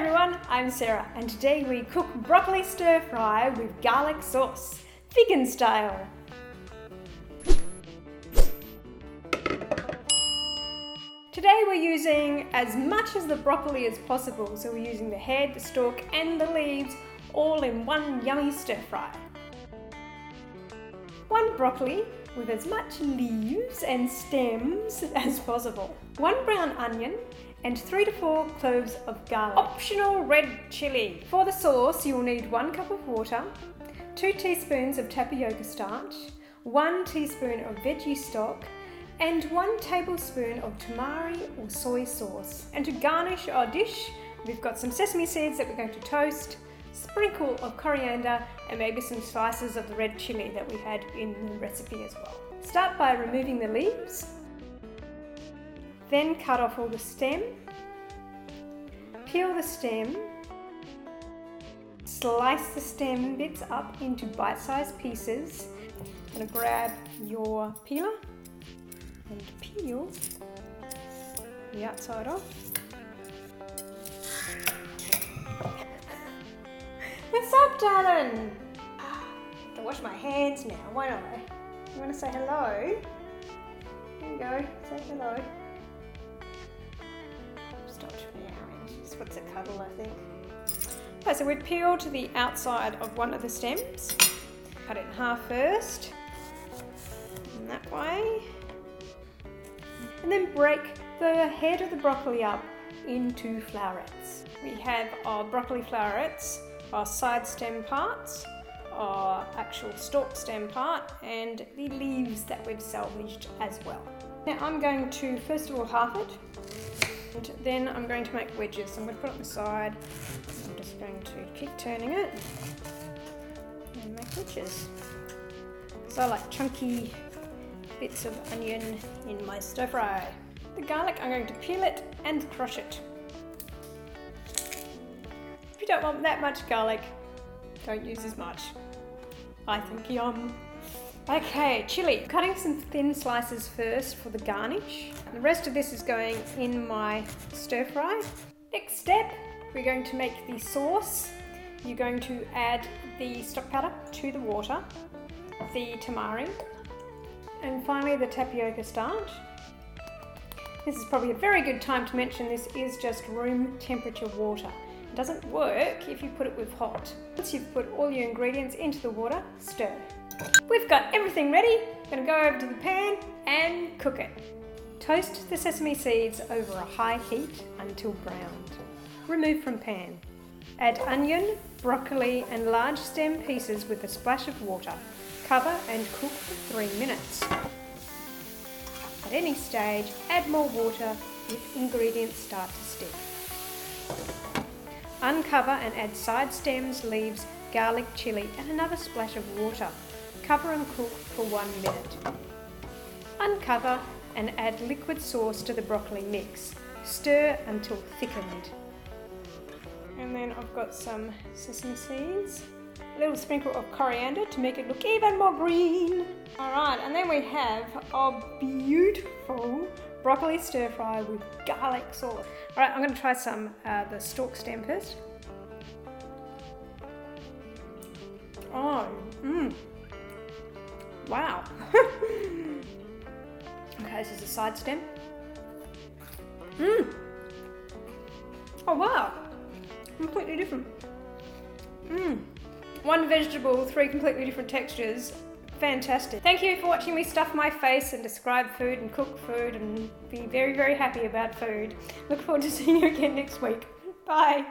Hi everyone, I'm Sarah and today we cook broccoli stir fry with garlic sauce, vegan style. Today we're using as much of the broccoli as possible, so we're using the head, the stalk and the leaves all in one yummy stir fry. One broccoli with as much leaves and stems as possible. One brown onion and 3 to 4 cloves of garlic. Optional red chilli. For the sauce, you'll need 1 cup of water, 2 teaspoons of tapioca starch, 1 teaspoon of veggie stock, and 1 tablespoon of tamari or soy sauce. And to garnish our dish, we've got some sesame seeds that we're going to toast, sprinkle of coriander, and maybe some slices of the red chilli that we had in the recipe as well. Start by removing the leaves. Then cut off all the stem, peel the stem, slice the stem bits up into bite-sized pieces. I'm going to grab your peeler and peel the outside off. What's up, darling? I can wash my hands now, won't I? You want to say hello? There you go, say hello. What's a cuddle, I think. Okay, so we've peeled the outside of one of the stems. Cut it in half first, and that way. And then break the head of the broccoli up into flowerets. We have our broccoli flowerets, our side stem parts, our actual stalk stem part, and the leaves that we've salvaged as well. Now I'm going to first of all half it. And then I'm going to make wedges. So I'm going to put it on the side. I'm just going to keep turning it and make wedges. So I like chunky bits of onion in my stir fry. The garlic, I'm going to peel it and crush it. If you don't want that much garlic, don't use as much. I think yum. Okay, chilli. Cutting some thin slices first for the garnish. The rest of this is going in my stir fry. Next step, we're going to make the sauce. You're going to add the stock powder to the water, the tamari, and finally the tapioca starch. This is probably a very good time to mention this is just room temperature water. It doesn't work if you put it with hot. Once you've put all your ingredients into the water, stir. We've got everything ready. I'm going to go over to the pan and cook it. Toast the sesame seeds over a high heat until browned. Remove from pan. Add onion, broccoli and large stem pieces with a splash of water. Cover and cook for 3 minutes. At any stage, add more water if ingredients start to stick. Uncover and add side stems, leaves, garlic, chilli and another splash of water. Cover and cook for 1 minute. Uncover and add liquid sauce to the broccoli mix. Stir until thickened. And then I've got some sesame seeds. A little sprinkle of coriander to make it look even more green. Alright, and then we have our beautiful broccoli stir fry with garlic sauce. Alright, I'm going to try some the stalk stem first. Wow. Okay, this is a side stem. Oh wow, completely different. One vegetable, 3 completely different textures. Fantastic. Thank you for watching me stuff my face and describe food and cook food and be very, very happy about food. Look forward to seeing you again next week. Bye.